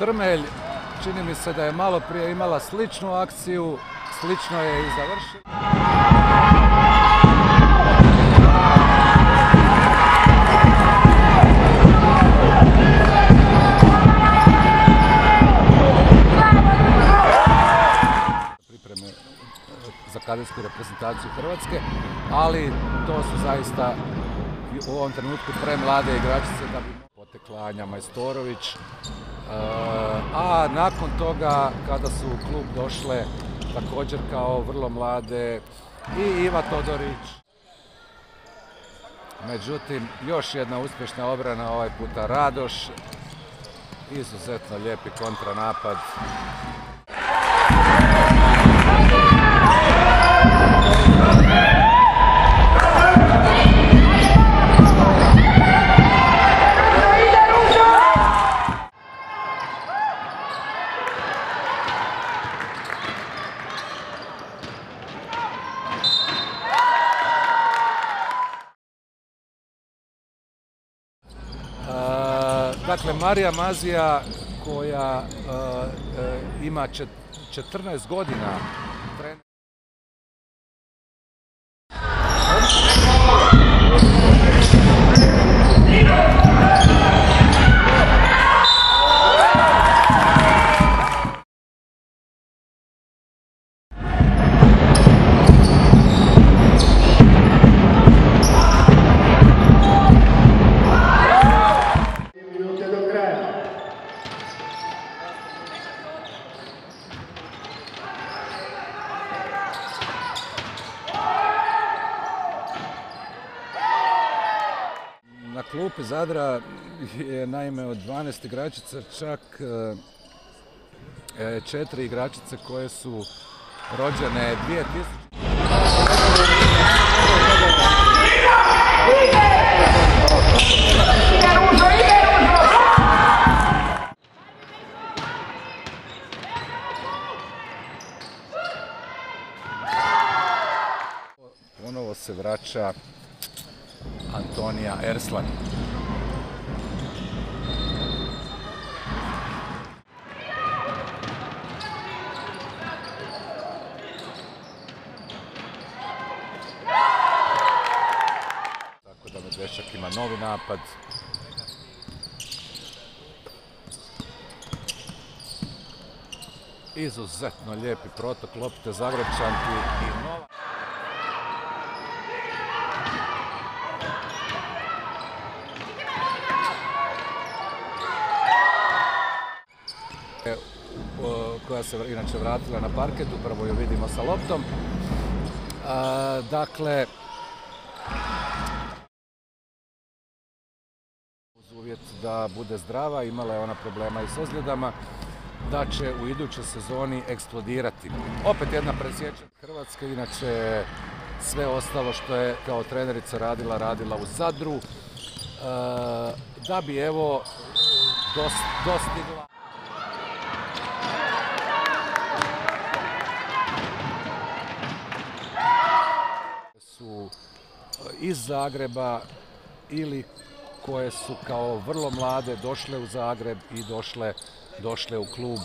Trmelj, čini mi se da je malo prije imala sličnu akciju, slično je i završila. Pripreme za kadetsku reprezentaciju Hrvatske, ali to su zaista u ovom trenutku premlade igračice da bi potekla Anja Majstorović. A nakon toga, kada su u klub došle također kao vrlo mlade i Iva Todorović. Međutim, još jedna uspješna obrana, ovaj puta Radoš. Izuzetno lijepi kontranapad. Dakle, Marija Mazija, koja ima 14 godina, na klupi Zadra je naime od 12 igračica čak 4 igračice koje su rođene 2000. Ponovo se vraća Antonija Erslani. Tako da Medveščak ima novi napad. Izuzetno lijepi protok lopte Zagrepčanki i nova. Koja se inače vratila na parket, upravo ju vidimo sa loptom. Dakle, uz uvjet da bude zdrava, imala je ona problema i s ozljedama, da će u idućoj sezoni eksplodirati. Opet jedna presječa Hrvatske, inače sve ostalo što je kao trenerica radila u Zadru, da bi evo dostigla. Iz Zagreba ili koje su kao vrlo mlade došle u Zagreb i došle u klub.